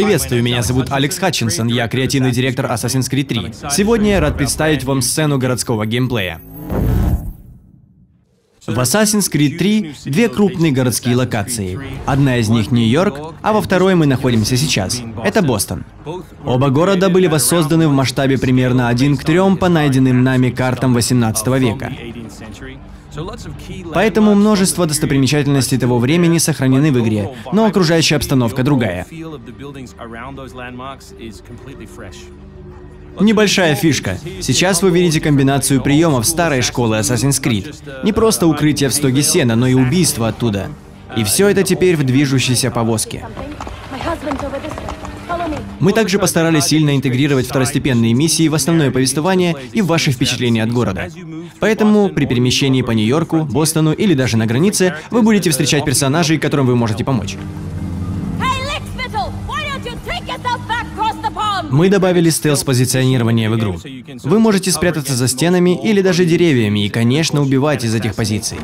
Приветствую, меня зовут Алекс Хатчинсон, я креативный директор Assassin's Creed 3. Сегодня я рад представить вам сцену городского геймплея. В Assassin's Creed 3 две крупные городские локации. Одна из них Нью-Йорк, а во второй мы находимся сейчас. Это Бостон. Оба города были воссозданы в масштабе примерно 1:3 по найденным нами картам 18 века. Поэтому множество достопримечательностей того времени сохранены в игре, но окружающая обстановка другая. Небольшая фишка. Сейчас вы видите комбинацию приемов старой школы Assassin's Creed. Не просто укрытие в стоге сена, но и убийство оттуда. И все это теперь в движущейся повозке. Мы также постарались сильно интегрировать второстепенные миссии в основное повествование и в ваши впечатления от города. Поэтому при перемещении по Нью-Йорку, Бостону или даже на границе вы будете встречать персонажей, которым вы можете помочь. Мы добавили стелс-позиционирование в игру. Вы можете спрятаться за стенами или даже деревьями и, конечно, убивать из этих позиций.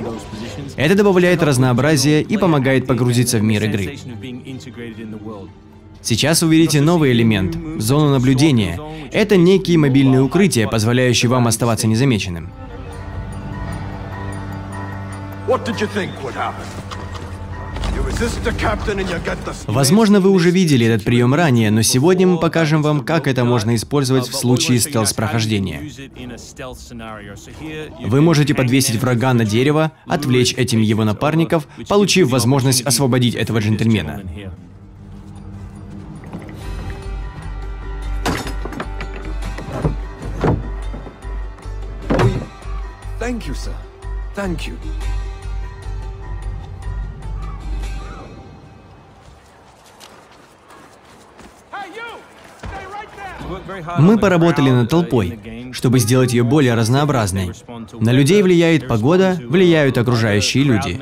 Это добавляет разнообразие и помогает погрузиться в мир игры. Сейчас вы увидите новый элемент – зону наблюдения. Это некие мобильные укрытия, позволяющие вам оставаться незамеченным. Возможно, вы уже видели этот прием ранее, но сегодня мы покажем вам, как это можно использовать в случае стелс-прохождения. Вы можете подвесить врага на дерево, отвлечь этим его напарников, получив возможность освободить этого джентльмена. Мы поработали над толпой, чтобы сделать ее более разнообразной. На людей влияет погода, влияют окружающие люди.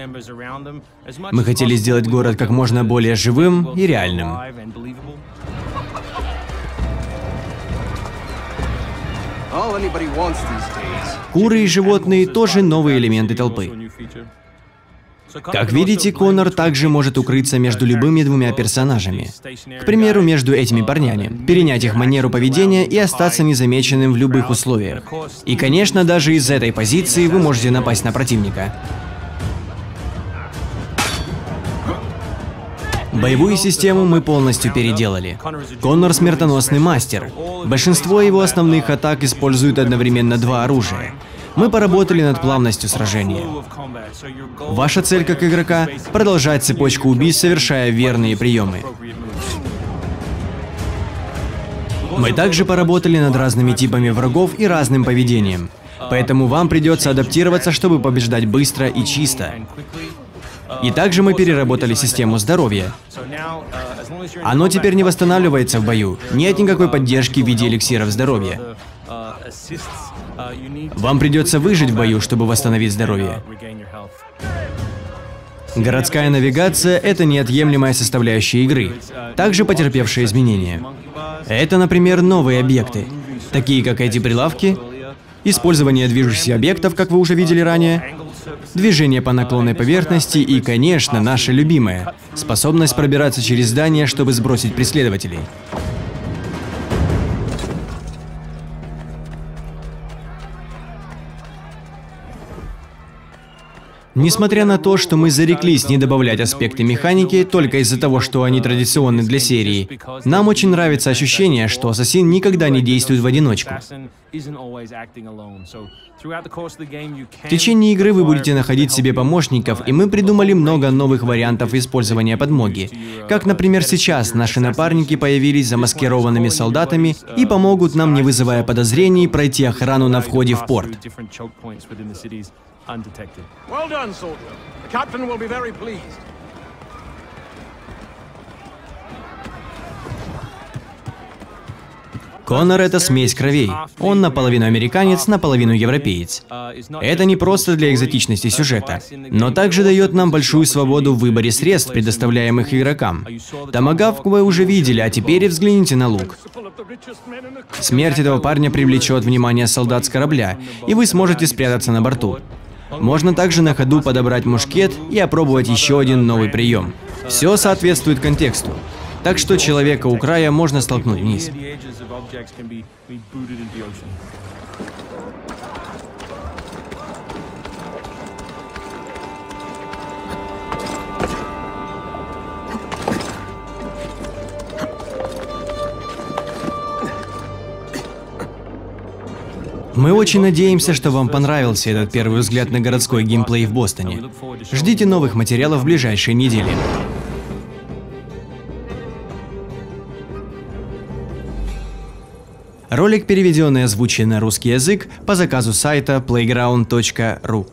Мы хотели сделать город как можно более живым и реальным. Куры и животные тоже новые элементы толпы. Как видите, Коннор также может укрыться между любыми двумя персонажами. К примеру, между этими парнями, перенять их манеру поведения и остаться незамеченным в любых условиях. И, конечно, даже из этой позиции вы можете напасть на противника. Боевую систему мы полностью переделали. Коннор смертоносный мастер. Большинство его основных атак используют одновременно два оружия. Мы поработали над плавностью сражения. Ваша цель как игрока – продолжать цепочку убийств, совершая верные приемы. Мы также поработали над разными типами врагов и разным поведением. Поэтому вам придется адаптироваться, чтобы побеждать быстро и чисто. И также мы переработали систему здоровья. Оно теперь не восстанавливается в бою. Нет никакой поддержки в виде эликсиров здоровья. Вам придется выжить в бою, чтобы восстановить здоровье. Городская навигация – это неотъемлемая составляющая игры, также потерпевшие изменения. Это, например, новые объекты, такие как эти прилавки, использование движущихся объектов, как вы уже видели ранее, движение по наклонной поверхности и, конечно, наша любимая – способность пробираться через здания, чтобы сбросить преследователей. Несмотря на то, что мы зареклись не добавлять аспекты механики только из-за того, что они традиционны для серии, нам очень нравится ощущение, что ассасин никогда не действует в одиночку. В течение игры вы будете находить себе помощников, и мы придумали много новых вариантов использования подмоги. Как, например, сейчас наши напарники появились замаскированными солдатами и помогут нам, не вызывая подозрений, пройти охрану на входе в порт. Коннор – это смесь кровей. Он наполовину американец, наполовину европеец. Это не просто для экзотичности сюжета, но также дает нам большую свободу в выборе средств, предоставляемых игрокам. Тамагавку вы уже видели, а теперь взгляните на лук. Смерть этого парня привлечет внимание солдат с корабля, и вы сможете спрятаться на борту. Можно также на ходу подобрать мушкет и опробовать еще один новый прием. Все соответствует контексту. так что человека у края можно столкнуть вниз. Мы очень надеемся, что вам понравился этот первый взгляд на городской геймплей в Бостоне. Ждите новых материалов в ближайшие недели. Ролик переведен и озвучен на русский язык по заказу сайта PlayGround.ru.